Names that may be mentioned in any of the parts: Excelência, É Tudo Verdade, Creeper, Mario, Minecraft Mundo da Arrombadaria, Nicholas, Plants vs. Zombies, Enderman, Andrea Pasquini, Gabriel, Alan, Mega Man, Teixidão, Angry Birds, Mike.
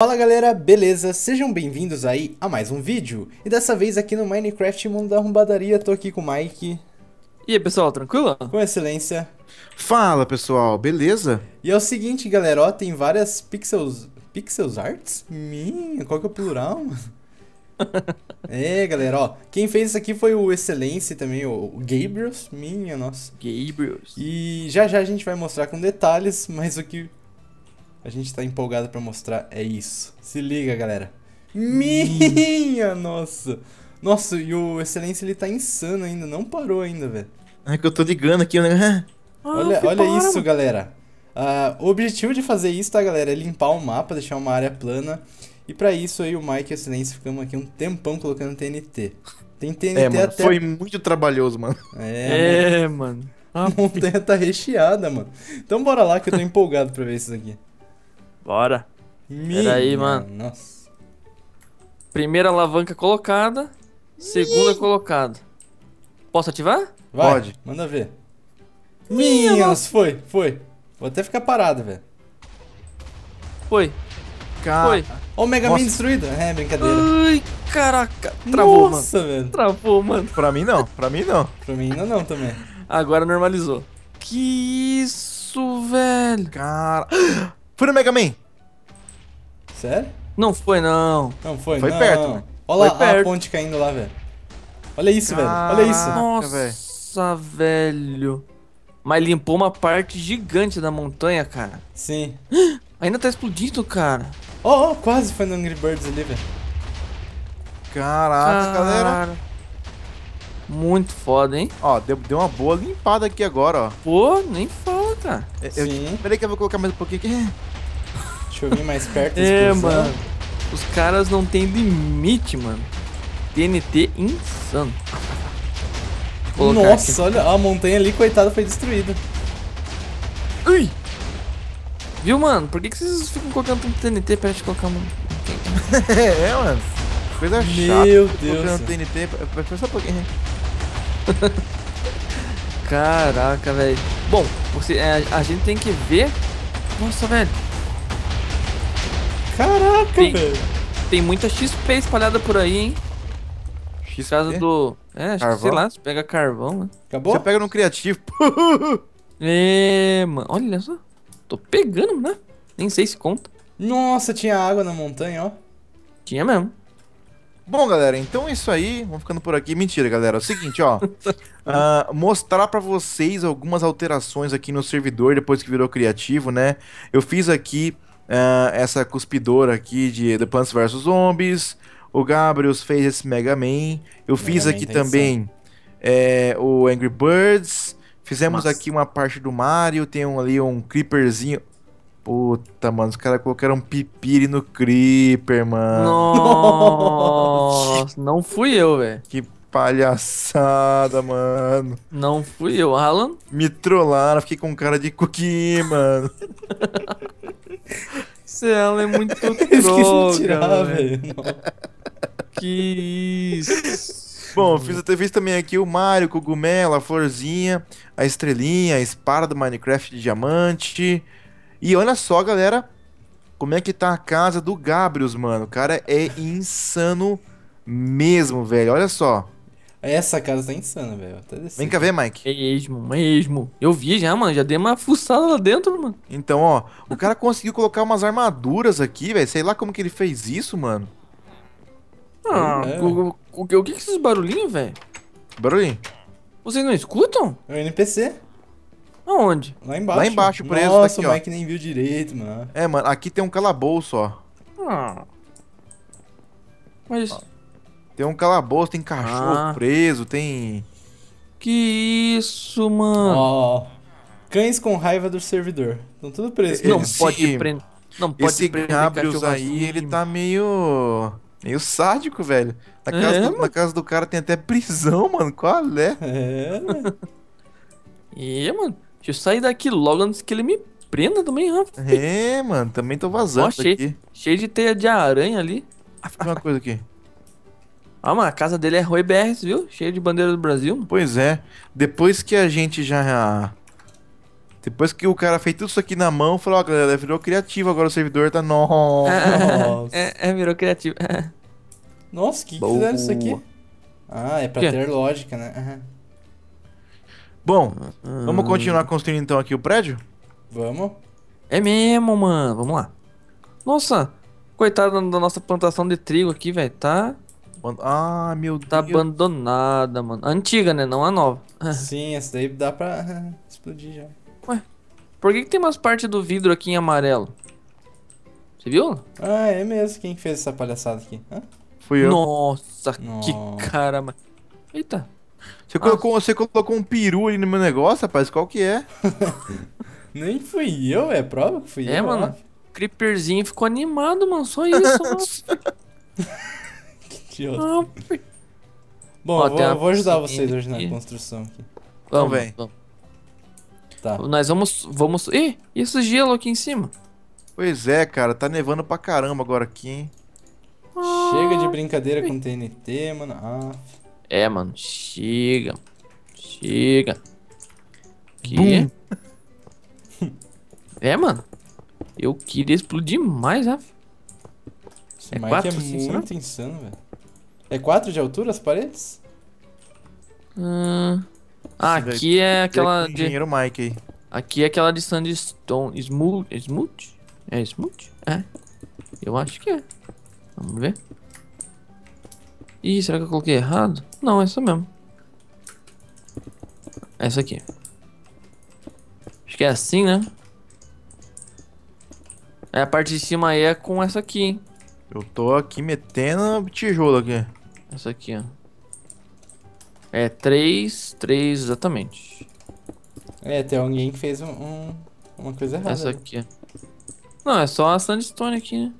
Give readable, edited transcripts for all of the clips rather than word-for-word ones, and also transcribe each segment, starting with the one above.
Fala galera, beleza? Sejam bem-vindos aí a mais um vídeo. E dessa vez aqui no Minecraft Mundo da Arrombadaria, tô aqui com o Mike. E aí pessoal, tranquilo? Com Excelência. Fala pessoal, beleza? E é o seguinte galera, ó, tem várias pixels arts? Qual que é o plural? É galera, ó, quem fez isso aqui foi o Excelência e também o Gabriel, Gabriel. E já a gente vai mostrar com detalhes, mas o que... a gente tá empolgado pra mostrar, é isso. Se liga, galera. Minha nossa. Nossa, e o Excelência, ele tá insano ainda. Não parou ainda, velho. É que eu tô ligando aqui, né? Olha isso, galera. O objetivo de fazer isso, tá, galera? É limpar o mapa, deixar uma área plana. E pra isso, aí, o Mike e o Excelência ficamos aqui um tempão colocando TNT. Tem TNT mano, até... foi muito trabalhoso, mano. É, mano. A montanha tá recheada, mano. Então bora lá que eu tô empolgado pra ver isso aqui. Bora. Pera aí, mano. Nossa. Primeira alavanca colocada. Segunda colocada. Posso ativar? Vai, pode. Manda ver. Minhas, foi. Vou até ficar parado, velho. Foi. Ó o Mega Man destruído. É, brincadeira. Ai, caraca. Travou, nossa, mano. Velho. Travou, mano. Pra mim não. Pra mim ainda não também. Agora normalizou. Que isso, velho. Cara... foi no Mega Man! Sério? Não foi, não. Foi perto, mano. Olha lá a ponte caindo lá, velho. Olha isso, velho. Olha isso. Nossa, velho. Mas limpou uma parte gigante da montanha, cara. Sim. Ainda tá explodindo, cara. Oh, quase foi no Angry Birds ali, velho. Caraca, galera. Muito foda, hein? Ó, deu uma boa limpada aqui agora, ó. Pô, nem fala, cara. Peraí que eu vou colocar mais um pouquinho aqui. Deixa eu vir mais perto. Mano. Os caras não tem limite, mano. TNT insano. Nossa, aqui. Olha. A montanha ali, coitada, foi destruída. Ui! Viu, mano? Por que vocês ficam colocando tanto TNT pra gente colocar uma... mano. Coisa chata. Meu Deus. TNT pra só um pouquinho. Caraca, velho. Bom, a gente tem que ver... nossa, velho. Caraca, velho. Tem muita XP espalhada por aí, hein? XP? Por causa do... sei lá, você pega carvão, né? Acabou? Você pega no criativo. Mano. Olha só. Tô pegando, né? Nem sei se conta. Nossa, tinha água na montanha, ó. Tinha mesmo. Bom, galera, então é isso aí. Vamos ficando por aqui. Mentira, galera. É o seguinte, ó. Mostrar pra vocês algumas alterações aqui no servidor depois que virou criativo, né? Eu fiz aqui... essa cuspidora aqui de The Plants vs. Zombies. O Gabriel fez esse Mega Man. Eu fiz aqui também o Angry Birds. Fizemos aqui uma parte do Mario. Tem ali um Creeperzinho. Puta, mano, os caras colocaram pipiri no Creeper, mano. Nossa, não fui eu, velho. Que palhaçada, mano. Não fui eu, Alan. Me trollaram, fiquei com cara de cookie, mano. Ela é muito troca, velho. Que isso. Bom, fiz também aqui o Mario, cogumelo, a florzinha, a estrelinha, a espada do Minecraft de diamante. E olha só, galera, como é que tá a casa do Gabriel, mano. O cara é insano mesmo, velho. Olha só. Essa casa tá insana, velho. Vem cá ver, Mike. Mesmo. Eu vi já, mano. Já dei uma fuçada lá dentro, mano. Então, ó. O cara conseguiu colocar umas armaduras aqui, velho. Sei lá como que ele fez isso, mano. O que é esses barulhinhos, velho? Barulhinho? Vocês não escutam? É o NPC. Aonde? Lá embaixo, preso. Nossa, o Mike nem viu direito, mano. É, mano. Aqui tem um calabouço, ó. Mas... tem um calabouço, tem cachorro preso, tem... que isso, mano. Ó, cães com raiva do servidor. Estão tudo presos. Não pode prender Gabriel aí, ele tá meio sádico, velho. Na casa do cara tem até prisão, mano. Qual é? Mano. Deixa eu sair daqui logo antes que ele me prenda também, rapaz. Mano. Também tô vazando aqui. Cheio de teia de aranha ali. Uma coisa aqui. Mano, a casa dele é Roy BRs, viu? Cheio de bandeira do Brasil. Pois é. Depois que a gente já Depois que o cara fez tudo isso aqui na mão, falou, ó, galera, virou criativo agora o servidor, tá... Nossa. Virou criativo. Nossa, que fizeram isso aqui? Ah, é pra que? Ter lógica, né? Uhum. Bom, vamos continuar construindo então aqui o prédio? Vamos. É mesmo, mano. Vamos lá. Nossa, coitado da nossa plantação de trigo aqui, velho. Tá... Ah, meu Deus. Tá abandonada, mano. A antiga, né? Não a nova. Sim, essa daí dá pra explodir já. Ué, por que tem umas partes do vidro aqui em amarelo? Você viu? Ah, é mesmo. Quem fez essa palhaçada aqui? Hã? Fui eu. Nossa, que cara... Eita. Você colocou um peru ali no meu negócio, rapaz? Qual que é? Nem fui eu, é prova que fui eu. É, mano. Ó. Creeperzinho ficou animado, mano. Só isso, mano. Que idiota. Bom, eu vou ajudar vocês hoje na construção aqui. Vamos, vem. Vamos. Tá. Nós vamos... Ih, esse gelo aqui em cima. Pois é, cara. Tá nevando pra caramba agora aqui, hein? Chega de brincadeira com TNT, mano. Ah. É, mano. Chega. Chega. Que? É, mano. Eu queria explodir mais, né? Esse Mike quatro, é muito insano, velho. É 4 de altura as paredes? Ah, aqui é aquela de... Engenheiro Mike aí. Aqui é aquela de sandstone. Smooth? É smooth? É. Eu acho que é. Vamos ver. Ih, será que eu coloquei errado? Não, é essa mesmo. Essa aqui. Acho que é assim, né? Aí a parte de cima aí é com essa aqui, hein? Eu tô aqui metendo tijolo aqui. Essa aqui, ó. É 3, exatamente. É, tem alguém que fez uma coisa errada. Essa aqui. Não, é só a sandstone aqui, né?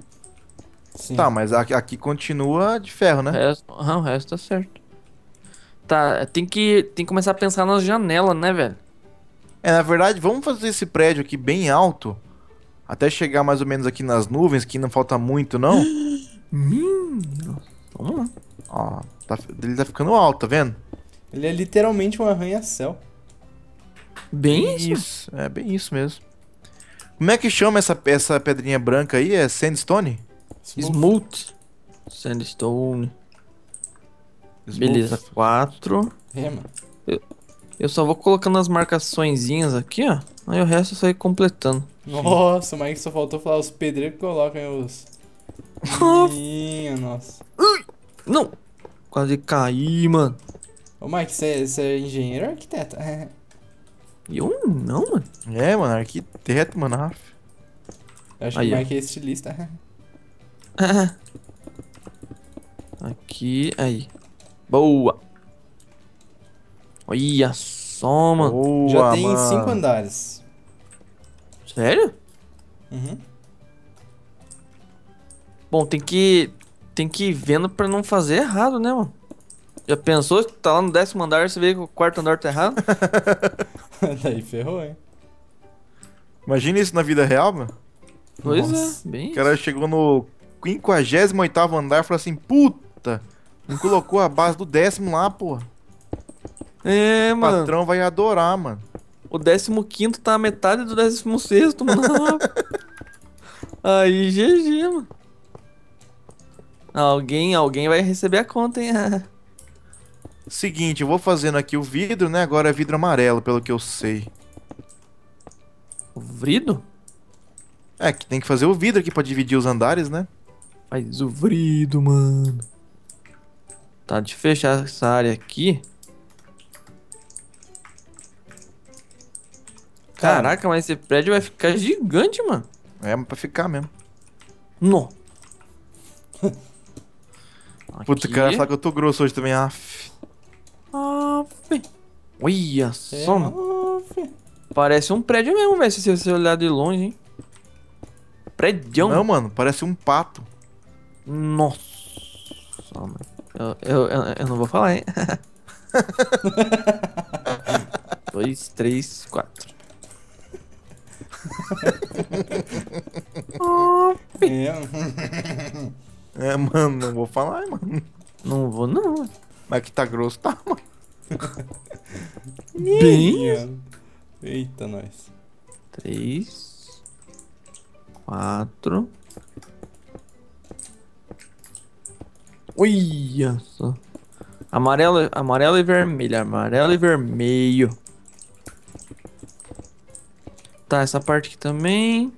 Sim. Tá, mas aqui continua de ferro, né? O resto tá certo. Tá, tem que começar a pensar nas janelas, né, velho? É, na verdade, vamos fazer esse prédio aqui bem alto. Até chegar mais ou menos aqui nas nuvens, que não falta muito, não. Vamos lá. Ó, ele tá ficando alto, tá vendo? Ele é literalmente um arranha-céu. Bem isso. É bem isso mesmo. Como é que chama essa pedrinha branca aí? É sandstone? Smooth. Sandstone. Smooth. Beleza, 4. É, mano. Eu só vou colocando as marcaçõezinhas aqui, ó. Aí o resto eu saio completando. Nossa, o Mike só faltou falar os pedreiros que colocam os... Minha, nossa. Não. Quase caí, mano. Ô, Mike, você é engenheiro ou arquiteto? Eu não, mano. É, mano, arquiteto, mano. Eu acho que o Mike é estilista. Aqui, aí. Boa. Olha só, mano. Boa, já tem 5 andares. Sério? Uhum. Bom, tem que ir vendo pra não fazer errado, né, mano? Já pensou que tá lá no 10º andar, você vê que o 4º andar tá errado? Daí ferrou, hein? Imagina isso na vida real, mano. Pois é, bem. O cara chegou no 58º andar e falou assim, puta, não colocou a base do 10º lá, porra. É, mano. O patrão vai adorar, mano. O 15º tá a metade do 16º, mano. Aí, GG, mano. Alguém vai receber a conta, hein? Seguinte, eu vou fazendo aqui o vidro, né? Agora é vidro amarelo, pelo que eu sei. O vidro? É, que tem que fazer o vidro aqui pra dividir os andares, né? Faz o vidro, mano. Tá, de fechar essa área aqui. Caraca, mas esse prédio vai ficar gigante, mano. É, pra ficar mesmo. Não. Puta, cara, sabe que eu tô grosso hoje também. Olha só, mano. Parece um prédio mesmo, velho, se você olhar de longe, hein. Prédio. Não, mano, parece um pato. Nossa, mano. Eu não vou falar, hein. 2, 3, 4. É, mano, não vou falar, mano. Não vou, não. Mas que tá grosso, tá, mano. Bem... Eita, nós. 3, 4. Olha só. Amarelo, amarelo e vermelho. Amarelo e vermelho. Tá, essa parte aqui também.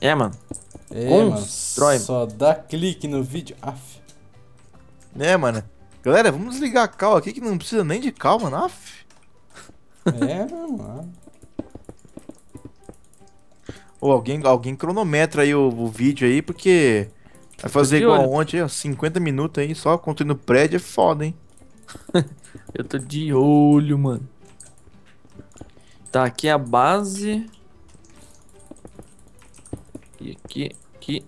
É, mano. É, mano. Só dá clique no vídeo. Aff. É, mano. Galera, vamos desligar a cal aqui que não precisa nem de cal, mano. Aff. É, mano. Ou alguém cronometra aí o vídeo aí, porque vai fazer igual ontem, ó, 50 minutos aí, só contando no prédio é foda, hein? Eu tô de olho, mano. Tá, aqui a base. E aqui.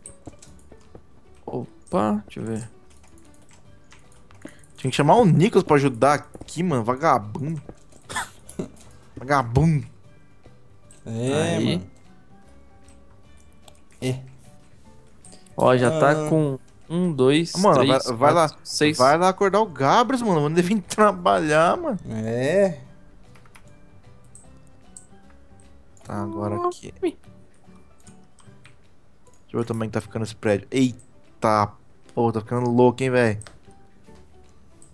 Opa, deixa eu ver. Tinha que chamar o Nicholas pra ajudar aqui, mano, vagabundo. Vagabundo. É, aí, mano. É. Ó, já tá com 1, 2, 3, mano, vai lá, 6. Vai lá acordar o Gabriel, mano. Mano, deve trabalhar, mano. É. Tá, agora aqui. Deixa eu ver também que tá ficando esse prédio. Eita, pô, tá ficando louco, hein, velho.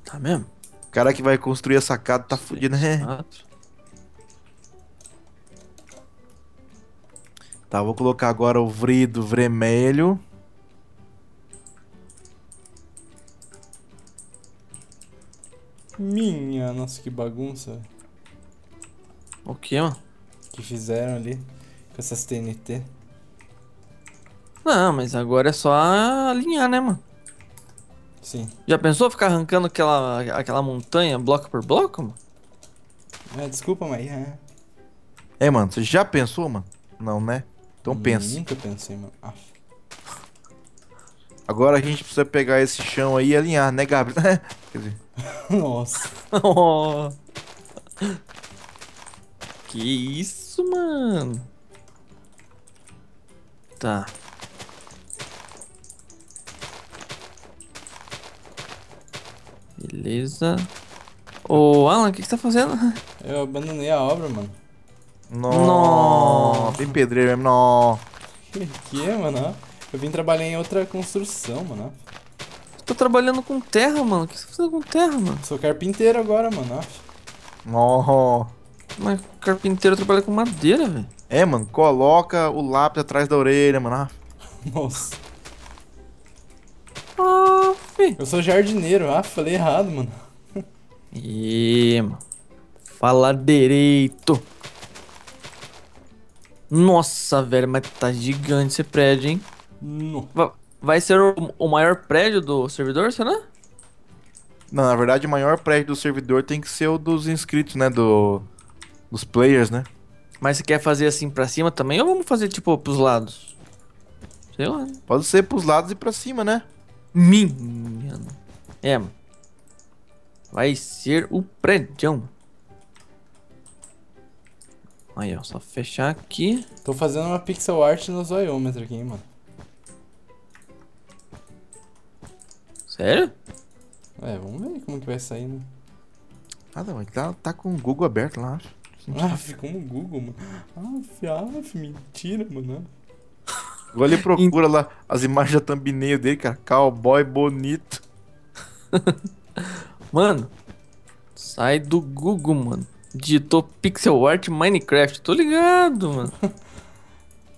Tá mesmo? O cara que vai construir essa casa tá fudido, né? Tá, vou colocar agora o vrido vermelho. Minha nossa, que bagunça. O que, mano? Que fizeram ali com essas TNT. Não, mas agora é só alinhar, né, mano? Sim. Já pensou ficar arrancando aquela montanha bloco por bloco, mano? É, desculpa, mas... É, mano, você já pensou, mano? Não, né? Então pensa. Nunca pensei, mano. Ah. Agora a gente precisa pegar esse chão aí e alinhar, né, Gabriel? Quer dizer... Nossa. Oh. Que isso, mano? Tá. Beleza. Ô, Alan, o que você tá fazendo? Eu abandonei a obra, mano. Nossa. Tem pedreiro mesmo, não. Que é, mano? Eu vim trabalhar em outra construção, mano. Tô trabalhando com terra, mano. O que você tá fazendo com terra, mano? Sou carpinteiro agora, mano. Nossa. Mas carpinteiro trabalha com madeira, velho. É, mano. Coloca o lápis atrás da orelha, mano. Nossa. Ah, filho. Eu sou jardineiro. Ah, falei errado, mano. E, mano. Fala direito. Nossa, velho, mas tá gigante esse prédio, hein? Vai ser o maior prédio do servidor, será? Não, na verdade o maior prédio do servidor tem que ser o dos inscritos, né? Dos players, né? Mas você quer fazer assim pra cima também ou vamos fazer tipo pros lados? Sei lá. Né? Pode ser pros lados e pra cima, né? Minha. É, mano. Vai ser o prédio. Aí, ó, só fechar aqui. Tô fazendo uma pixel art no zoiômetro aqui, hein, mano. Sério? É, vamos ver como que vai sair, né? Ah, não, ele tá com o Google aberto lá, acho. Ah, ficou no Google, mano. Ah, mentira, mano. Agora ele procura lá as imagens da thumbnail dele, cara. Cowboy bonito. Mano, sai do Google, mano. Digitou pixel art Minecraft, tô ligado, mano.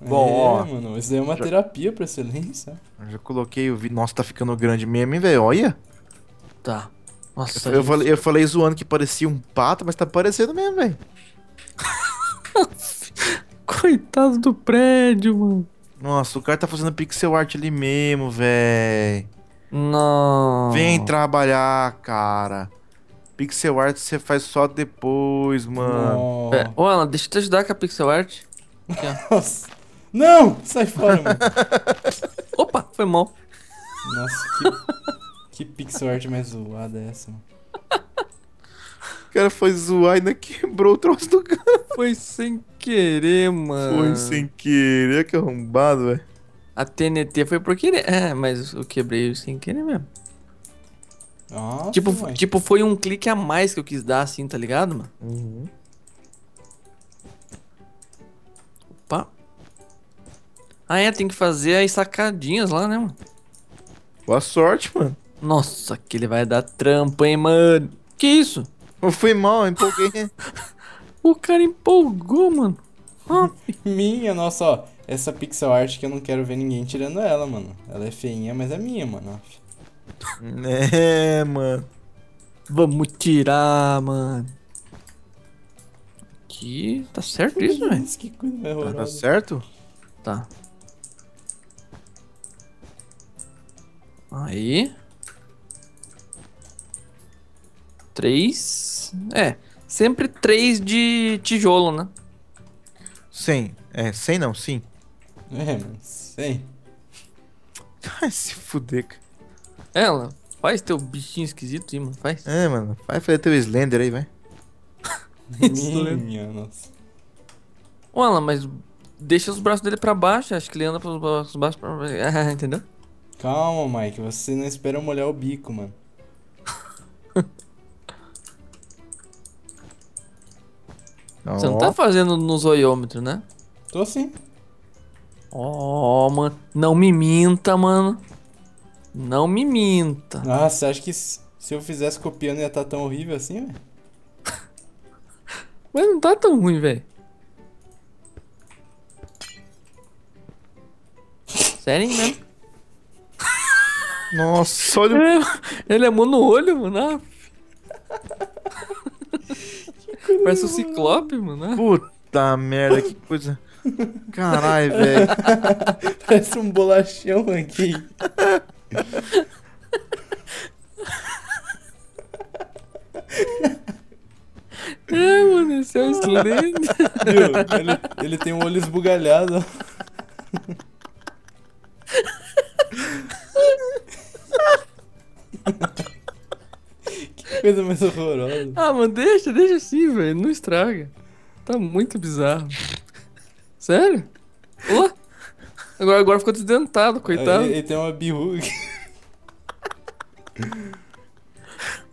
Bom, ó. Mano, isso daí é uma terapia pra Excelência. Eu já coloquei o vídeo. Nossa, tá ficando grande mesmo, hein, velho? Olha. Tá. Nossa. Eu falei zoando que parecia um pato, mas tá parecendo mesmo, velho. Coitado do prédio, mano. Nossa, o cara tá fazendo pixel art ali mesmo, velho. Não. Vem trabalhar, cara. Pixel art você faz só depois, mano. Ô, Alan, deixa eu te ajudar com a pixel art. Nossa. Não! Sai fora, mano. Opa, foi mal. Nossa, que pixel art mais zoada é essa, mano? O cara foi zoar e ainda quebrou o troço do cara. Foi sem querer, mano. Foi sem querer, que arrombado, velho. A TNT foi por querer. É, mas eu quebrei sem querer mesmo. Nossa, tipo, foi um clique a mais que eu quis dar, assim, tá ligado, mano? Uhum. Opa. Ah, é, tem que fazer as sacadinhas lá, né, mano? Boa sorte, mano. Nossa, que ele vai dar trampa, hein, mano? Que isso? Eu fui mal, eu empolguei. O cara empolgou, mano. Ah. Minha, nossa, ó. Essa pixel art que eu não quero ver ninguém tirando ela, mano. Ela é feinha, mas é minha, mano. É, mano. Vamos tirar, mano. Aqui, tá certo isso, velho? Que coisa horrorosa. Tá certo? Tá. Aí. 3. É, sempre 3 de tijolo, né? 100. É, 100 não, sim. É, mano, 100. Ai, se fuder, cara. Ela, faz teu bichinho esquisito aí, mano, faz. É, mano, vai fazer teu Slender aí, vai. Minha, nossa. Ô, Alan, mas deixa os braços dele pra baixo, acho que ele anda pros braços baixos pra baixo, entendeu? Calma, Mike, você não espera eu molhar o bico, mano. Você não tá fazendo no zoiômetro, né? Tô sim. Ó, mano, não me minta, mano. Não me minta. Nossa, acho que se eu fizesse copiando ia estar tão horrível assim, velho? Mas não tá tão ruim, velho. Sério mesmo? Nossa, olha. Ele é mão no olho, mano. Parece um ciclope, mano. Puta merda, que coisa. Caralho, velho. Parece um bolachão aqui. É, mano, esse é o Slender. Ele tem um olho esbugalhado. Que coisa mais horrorosa. Ah, mano, deixa assim, velho. Não estraga. Tá muito bizarro. Sério? Olá. Agora ficou desdentado, coitado. Ele tem uma birruga.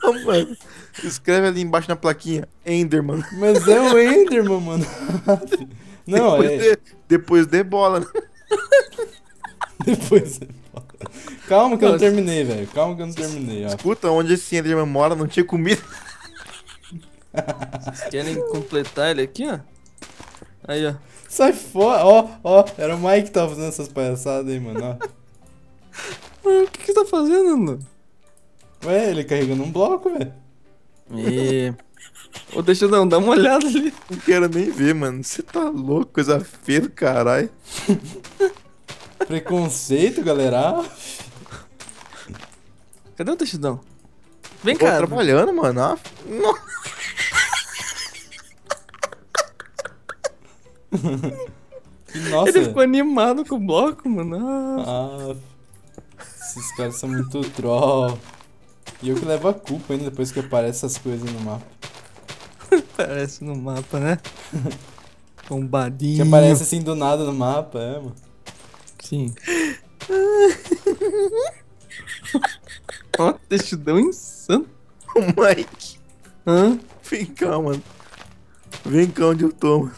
Oh, mano. Escreve ali embaixo na plaquinha, Enderman. Mas é o Enderman, mano. Não, depois dê bola, né? Depois dê bola. Calma que eu não terminei, velho. Calma que eu não terminei, ó. Escuta, onde esse Enderman mora não tinha comida. Vocês querem completar ele aqui, ó? Aí, ó. Sai fora, ó, ó, era o Mike que tava fazendo essas palhaçadas aí, mano, ó. Mano, o que você tá fazendo, mano? Ué, ele carregando um bloco, velho. E... Ô, deixa eu dar uma olhada ali. Não quero nem ver, mano, você tá louco, coisa feia do caralho. Preconceito, galera. Cadê o Teixidão? Vem cá. Tô trabalhando, mano, ó. Nossa. Nossa. Ele ficou animado com o bloco, mano. Ah, esses caras são muito troll. E eu que levo a culpa ainda depois que aparece essas coisas no mapa. Aparece no mapa, né? Bombadinho. Que aparece assim do nada no mapa, é, mano. Sim. Ó, Teixidão insano. Ô, Mike. Hã? Vem cá, mano. Vem cá onde eu tô, mano.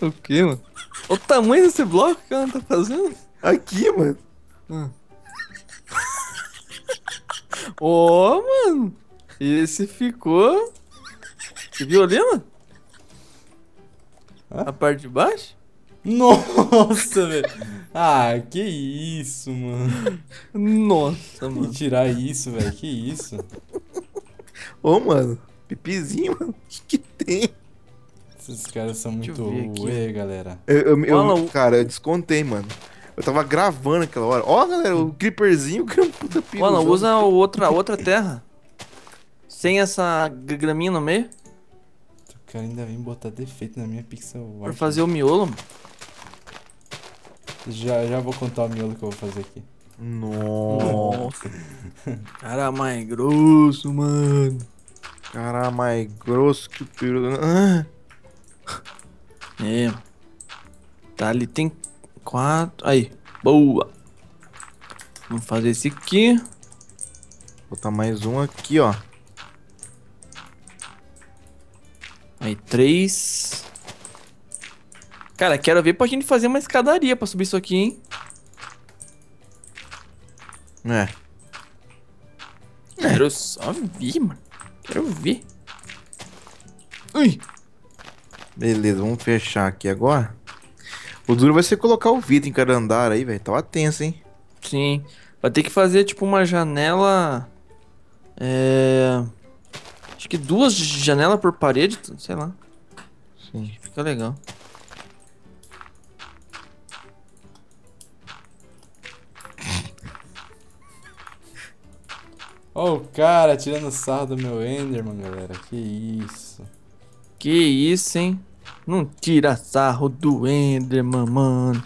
O que, mano? O tamanho desse bloco que ela tá fazendo? Aqui, mano. Ó, oh, mano. Esse ficou... Você viu ali, mano? Hã? A parte de baixo? Nossa, velho. Ah, que isso, mano. Nossa, mano. E tirar isso, velho. Que isso. Ô, oh, mano. Pipizinho, mano. O que tem? Esses caras são muito ué, galera. Cara, eu descontei, mano. Eu tava gravando aquela hora. Ó, galera, o Creeperzinho, que é um puta pico. Olha, usa outra terra. Sem essa graminha no meio. O cara ainda vem botar defeito na minha pixel art. Pra fazer o miolo, mano. Já vou contar o miolo que eu vou fazer aqui. Nossa. Cara mais grosso, mano. Cara mais grosso que o peru. Ah. É. Tá, ali tem 4. Aí, boa. Vamos fazer esse aqui. Botar mais um aqui, ó. Aí, 3. Cara, quero ver pra gente fazer uma escadaria pra subir isso aqui, hein? É. Quero só ver, mano. Quero ver. Ui. Beleza, vamos fechar aqui agora. O duro vai ser colocar o vidro em cada andar aí, velho. Tava tenso, hein? Sim. Vai ter que fazer, tipo, uma janela... Acho que 2 janelas por parede, sei lá. Sim. Fica legal. Ó, o cara tirando sarro do meu Enderman, galera. Que isso. Que isso, hein? Não tira sarro do Enderman, mano.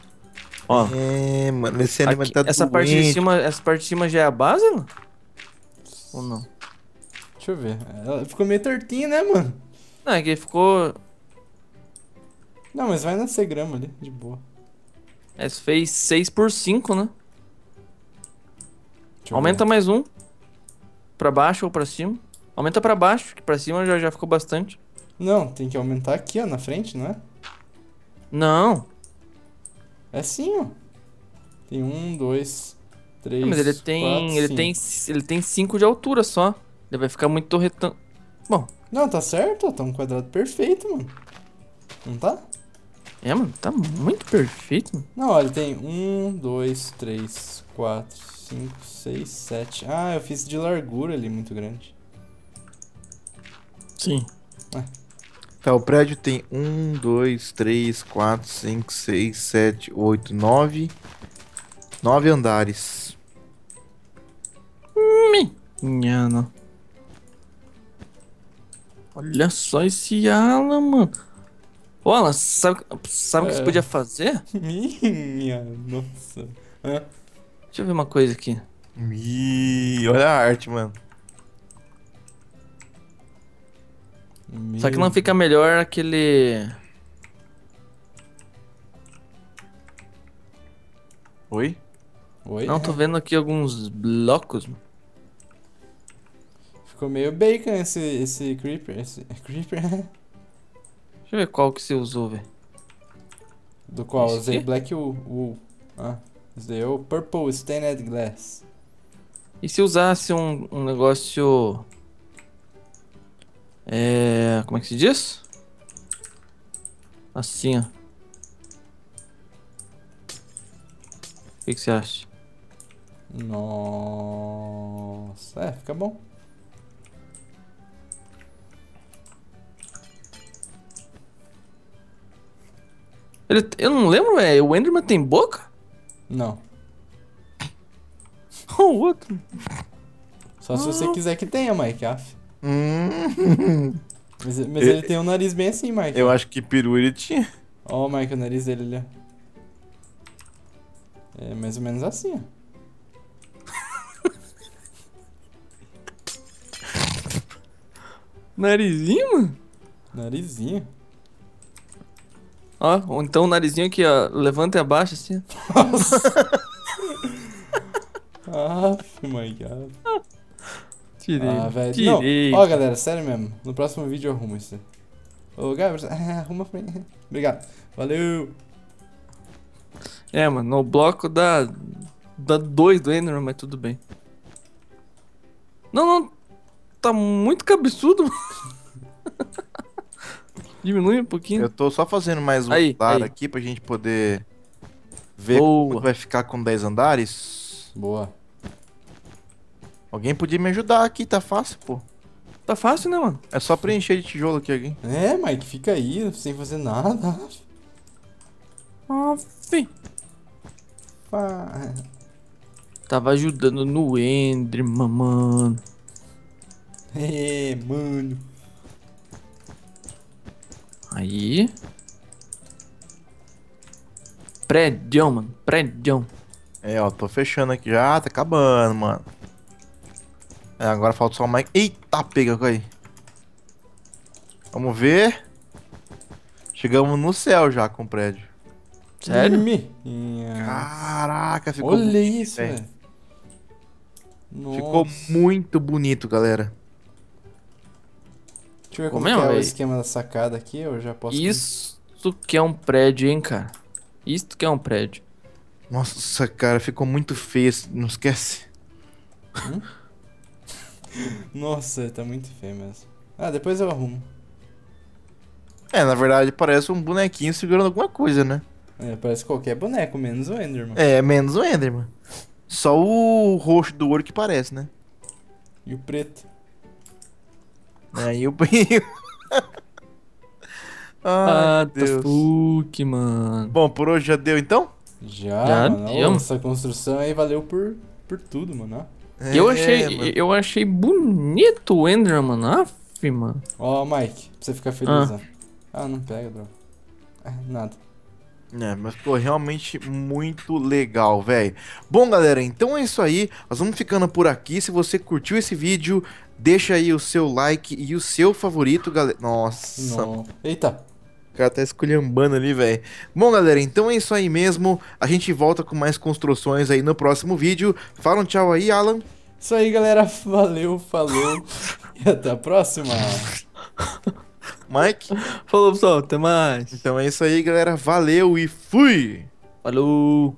Ó. É, mano, esse aqui, tá essa doente. Parte de cima, essa parte de cima já é a base, mano? Ou não? Deixa eu ver. Ela ficou meio tortinha, né, mano? Não, é que ficou... Não, mas vai nascer grama ali, de boa. Essa fez 6 por 5, né? Aumenta mais um. Pra baixo ou pra cima. Aumenta pra baixo, que pra cima já ficou bastante. Não, tem que aumentar aqui, ó, na frente, não é? Não. É sim, ó. Tem 1, 2, 3, mas ele tem, 4, ele tem 5 de altura só. Ele vai ficar muito retângulo. Bom. Não, tá certo. Tá um quadrado perfeito, mano. Não tá? É, mano. Tá muito perfeito, mano. Não, olha. Tem 1, 2, 3, 4, 5, 6, 7. Ah, eu fiz de largura ali muito grande. Sim. Ah. Tá, o prédio tem 1, 2, 3, 4, 5, 6, 7, 8, 9. 9 andares. Minha, não. Olha só esse Alan, mano. Ô, Alan, sabe o que você podia fazer? Minha nossa. É. Deixa eu ver uma coisa aqui. Olha a arte, mano. Só que não fica melhor aquele... Oi? Oi? Não, tô vendo aqui alguns blocos, mano. Ficou meio bacon esse Creeper, Deixa eu ver qual que você usou, velho. Do qual? Esse usei aqui? Black Wool. Ah, usei o Purple Stained Glass. E se usasse um negócio... Como é que se diz? Assim, ó. O que você acha? Nossa, fica bom. Eu não lembro, o Enderman tem boca? Não. O outro. Só se você quiser que tenha, Mike. Mas ele tem um nariz bem assim, Mike. Eu acho que peru ele tinha. Ó, Mike, o nariz dele ali. É mais ou menos assim, ó. Narizinho, mano? Narizinho. Ó, ou então o narizinho aqui, ó, levanta e abaixa, assim. Nossa. Oh my God. Tirei, tirei. Não. Ó, galera, sério mesmo. No próximo vídeo eu arrumo isso. Ô, Gabriel, arruma pra mim. Obrigado. Valeu. É, mano, no bloco dá 2 do Enderman, mas tudo bem. Não, não. Tá muito cabeçudo, mano. Diminui um pouquinho. Eu tô só fazendo mais um andar aqui pra gente poder ver como vai ficar com 10 andares. Boa. Alguém podia me ajudar aqui, tá fácil, pô. Tá fácil, né, mano? É só preencher de tijolo aqui, alguém. É, Mike, fica aí, sem fazer nada. Tava ajudando no Enderman, mano. É, mano. Aí. Prédio, mano. Prédio. É, ó. Tô fechando aqui já. Tá acabando, mano. É, agora falta só o Mike. Eita, pega, aí. Vamos ver. Chegamos no céu já com o prédio. Sério? Caraca, ficou... Olha isso, velho. Nossa. Ficou muito bonito, galera. Deixa eu ver como é o esquema da sacada aqui. Eu já posso... Isso que é um prédio, hein, cara. Isso que é um prédio. Nossa, cara, ficou muito feio. Não esquece. Nossa, tá muito feio mesmo. Ah, depois eu arrumo. É, na verdade parece um bonequinho segurando alguma coisa, né? É, parece qualquer boneco, menos o Enderman. É, menos o Enderman. Só o roxo do ouro que parece, né? E o preto. É, e o... Ah, Deus. Fuck, mano. Bom, por hoje já deu, então? Já deu. Essa construção aí valeu por tudo, mano. É, eu achei bonito o Enderman, mano. Ó, Mike, pra você ficar feliz, ó. Ah, não pega, bro. Ah, nada. É, mas ficou realmente muito legal, velho. Bom, galera, então é isso aí. Nós vamos ficando por aqui. Se você curtiu esse vídeo, deixa aí o seu like e o seu favorito, galera. Nossa. Não. Eita. O cara tá esculhambando ali, velho. Bom, galera, então é isso aí mesmo. A gente volta com mais construções aí no próximo vídeo. Fala um tchau aí, Alan. Isso aí, galera. Valeu, falou. E até a próxima. Mike. Falou, pessoal. Até mais. Então é isso aí, galera. Valeu e fui. Falou.